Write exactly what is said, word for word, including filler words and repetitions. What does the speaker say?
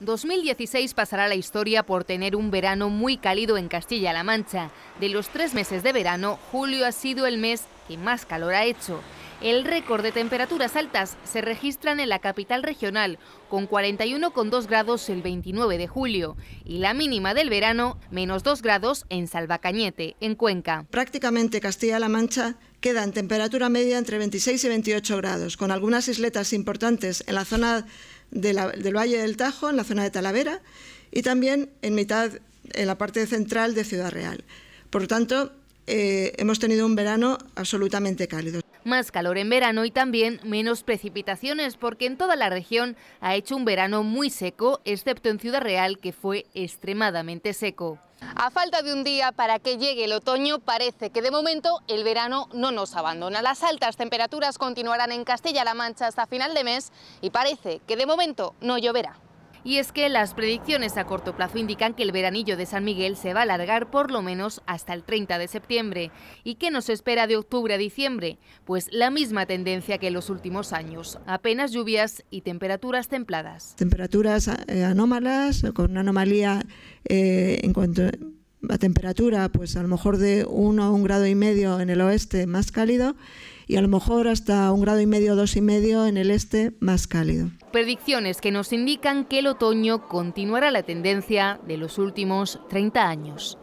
dos mil dieciséis pasará la historia por tener un verano muy cálido en Castilla-La Mancha. De los tres meses de verano, julio ha sido el mes que más calor ha hecho. El récord de temperaturas altas se registran en la capital regional, con cuarenta y uno coma dos grados el veintinueve de julio, y la mínima del verano, menos dos grados en Salvacañete, en Cuenca. Prácticamente Castilla-La Mancha queda en temperatura media entre veintiséis y veintiocho grados, con algunas isletas importantes en la zona de la, del Valle del Tajo, en la zona de Talavera, y también en mitad, en la parte central de Ciudad Real. Por lo tanto, eh, hemos tenido un verano absolutamente cálido. Más calor en verano y también menos precipitaciones, porque en toda la región ha hecho un verano muy seco, excepto en Ciudad Real, que fue extremadamente seco. A falta de un día para que llegue el otoño, parece que de momento el verano no nos abandona. Las altas temperaturas continuarán en Castilla-La Mancha hasta final de mes y parece que de momento no lloverá. Y es que las predicciones a corto plazo indican que el veranillo de San Miguel se va a alargar por lo menos hasta el treinta de septiembre. ¿Y qué nos espera de octubre a diciembre? Pues la misma tendencia que en los últimos años, apenas lluvias y temperaturas templadas. Temperaturas eh, anómalas, con una anomalía eh, en cuanto a temperatura, pues a lo mejor de uno a un grado y medio en el oeste más cálido, y a lo mejor hasta un grado y medio, dos y medio en el este más cálido. Predicciones que nos indican que el otoño continuará la tendencia de los últimos treinta años.